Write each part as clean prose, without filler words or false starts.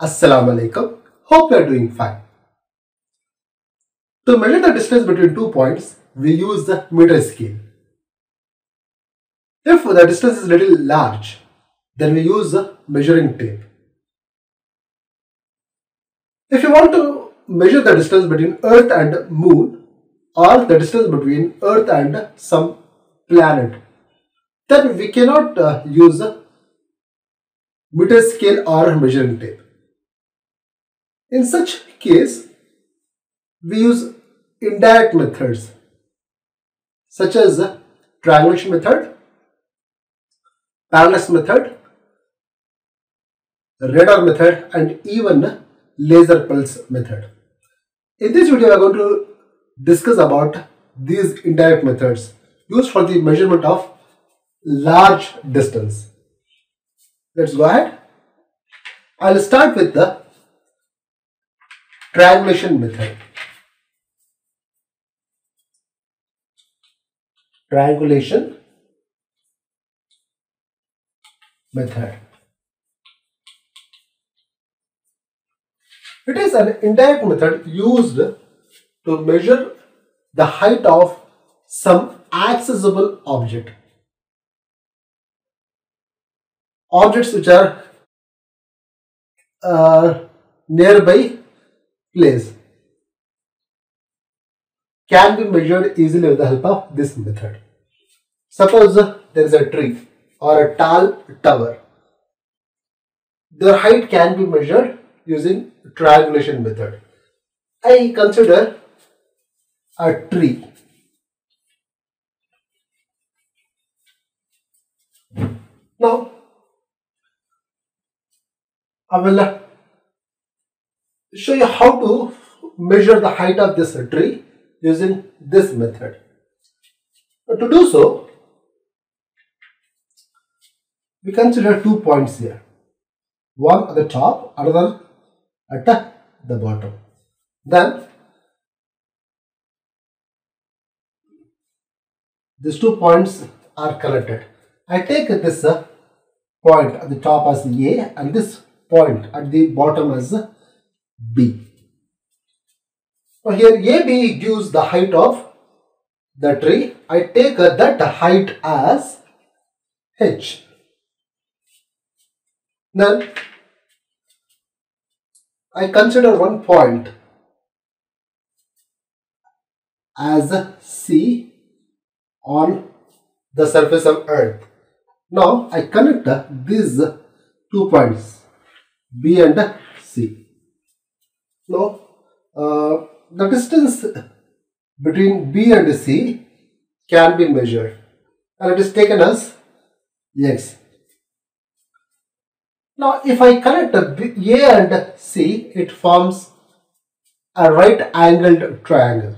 Assalamu alaikum. Hope you are doing fine. To measure the distance between 2 points, we use the meter scale. If the distance is little large, then we use the measuring tape. If you want to measure the distance between Earth and Moon, or the distance between Earth and some planet, then we cannot use the meter scale or measuring tape. In such case, we use indirect methods such as triangulation method, parallax method, radar method, and even laser pulse method. In this video, we are going to discuss about these indirect methods used for the measurement of large distance. Let's go ahead. I'll start with the triangulation method. Triangulation method. It is an indirect method used to measure the height of some accessible object. Objects which are nearby place can be measured easily with the help of this method. Suppose there is a tree or a tall tower. Their height can be measured using triangulation method. I consider a tree. Now, I will show you how to measure the height of this tree using this method. To do so, we consider 2 points here, one at the top, another at the bottom. Then these 2 points are connected. I take this point at the top as A and this point at the bottom as B. So here AB gives the height of the tree. I take that height as H. Then I consider 1 point as C on the surface of Earth. Now I connect these 2 points, B and C. Now, the distance between B and C can be measured and it is taken as X. Now, if I connect A and C, it forms a right angled triangle.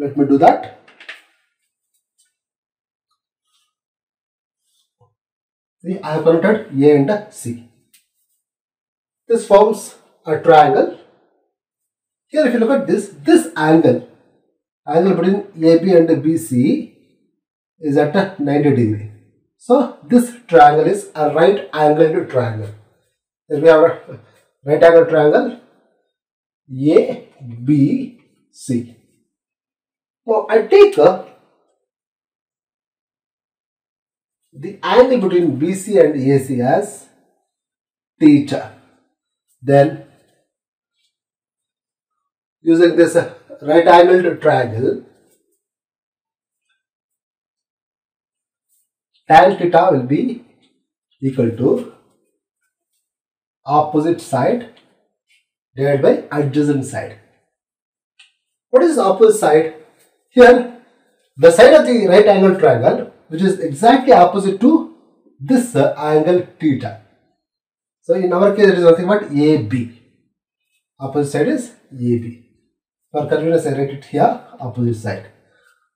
Let me do that. See, I have connected A and C. This forms a triangle. Here, if you look at this angle between AB and BC is at 90 degree. So this triangle is a right angled triangle. Here we have a right angled triangle ABC. Now I take the angle between BC and AC as theta. Then, using this right angled triangle, tan theta will be equal to opposite side divided by adjacent side. What is opposite side? Here, the side of the right angled triangle, which is exactly opposite to this angle theta. So in our case, it is nothing but AB. Opposite side is AB. For convenience, I write it here, opposite side.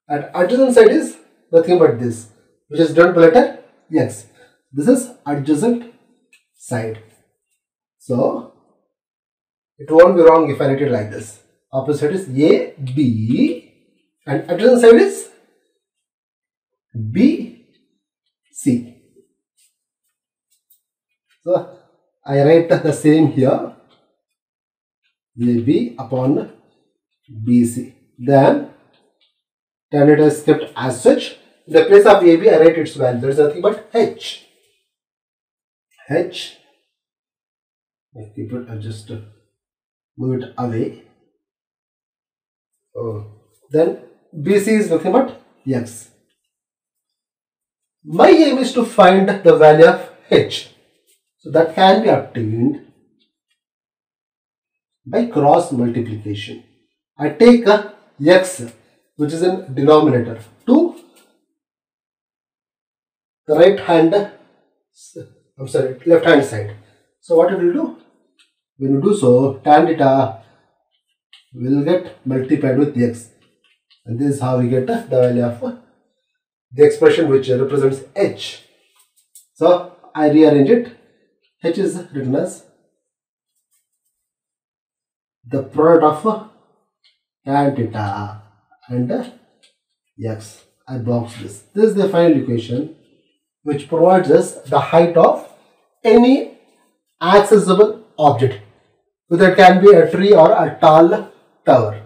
And adjacent side is nothing but this, which is done by letter X. This is adjacent side. So it won't be wrong if I write it like this. Opposite side is AB and adjacent side is BC. So I write the same here, AB upon BC. Then then it is kept as such. In the place of AB, I write its value. There is nothing but H. H. I keep it. I just move it away. Oh. Then BC is nothing but X. My aim is to find the value of H. So that can be obtained by cross multiplication. I take a X, which is in denominator, to the right hand, I'm sorry, left hand side. So what it will do? When you do so, tan theta will get multiplied with X. And this is how we get the value of the expression which represents H. So I rearrange it. H is written as the product of tan theta and X. I box this. This is the final equation which provides us the height of any accessible object, whether it can be a tree or a tall tower.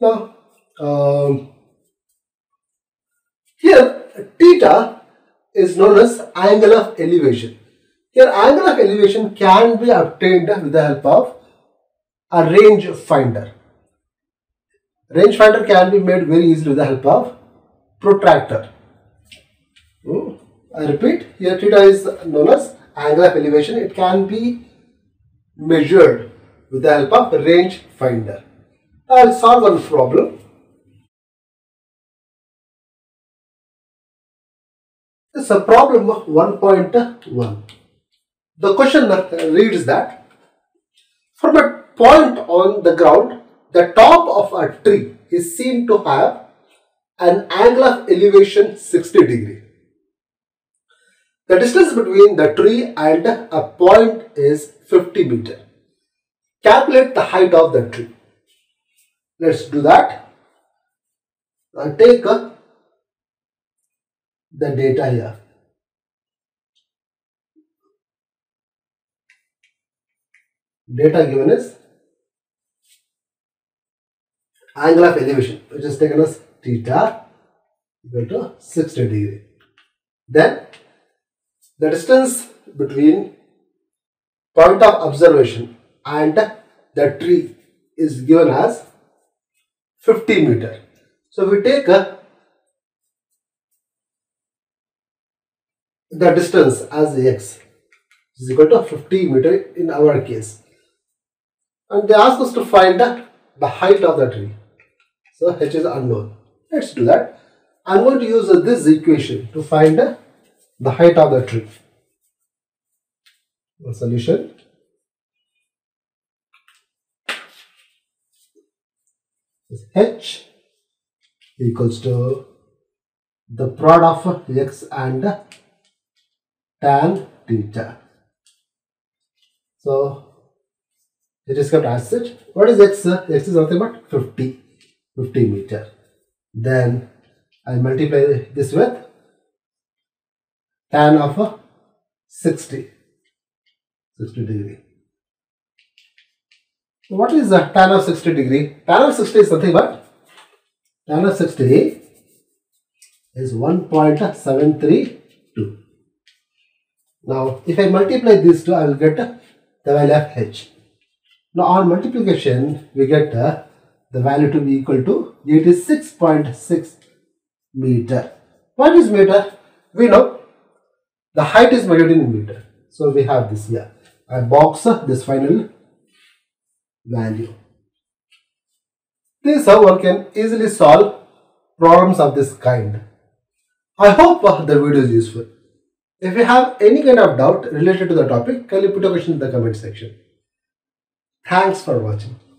Now, here theta is known as angle of elevation. Here angle of elevation can be obtained with the help of a range finder. Range finder can be made very easily with the help of protractor. I repeat, here theta is known as angle of elevation. It can be measured with the help of range finder. I will solve one problem. This is a problem 1.1. The question reads that from a point on the ground, the top of a tree is seen to have an angle of elevation 60 degrees. The distance between the tree and a point is 50 meters. Calculate the height of the tree. Let's do that. I'll take the data here. Data given is angle of elevation, which is taken as theta equal to 60 degree. Then the distance between point of observation and the tree is given as 50 meter. So we take the distance as X is equal to 50 meter in our case. And they ask us to find the height of the tree. So H is unknown. Let's do that. I am going to use this equation to find the height of the tree. The solution. Is H equals to the product of X and tan theta. So it is kept as such. What is X? X is nothing but 50 meter. Then I multiply this with tan of 60 degree. So what is the tan of 60 degree? Tan of 60 is nothing but tan of 60 is 1.732. Now if I multiply these two, I will get the value of H. Now on multiplication we get the value to be equal to 86.6 meter. What is meter? We know the height is measured in meter. So we have this here. I box this final value. This is how one can easily solve problems of this kind. I hope the video is useful. If you have any kind of doubt related to the topic, kindly put a question in the comment section. Thanks for watching.